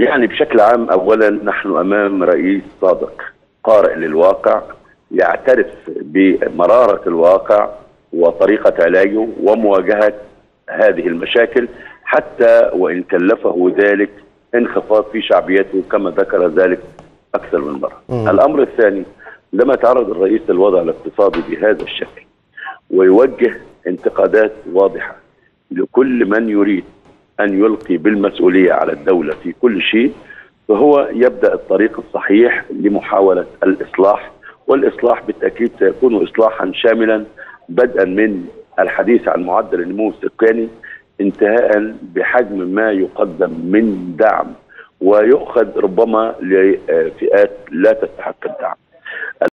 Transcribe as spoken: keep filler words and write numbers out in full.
يعني بشكل عام، أولا نحن أمام رئيس صادق قارئ للواقع، يعترف بمرارة الواقع وطريقة علاجه ومواجهة هذه المشاكل حتى وإن كلفه ذلك انخفاض في شعبيته كما ذكر ذلك أكثر من مرة. مم. الأمر الثاني، لما يتعرض الرئيس للوضع الاقتصادي بهذا الشكل ويوجه انتقادات واضحة لكل من يريد أن يلقي بالمسؤولية على الدولة في كل شيء، فهو يبدأ الطريق الصحيح لمحاولة الإصلاح، والإصلاح بالتأكيد سيكون إصلاحا شاملا بدءا من الحديث عن معدل النمو السكاني، انتهاء بحجم ما يقدم من دعم ويؤخذ ربما لفئات لا تستحق الدعم.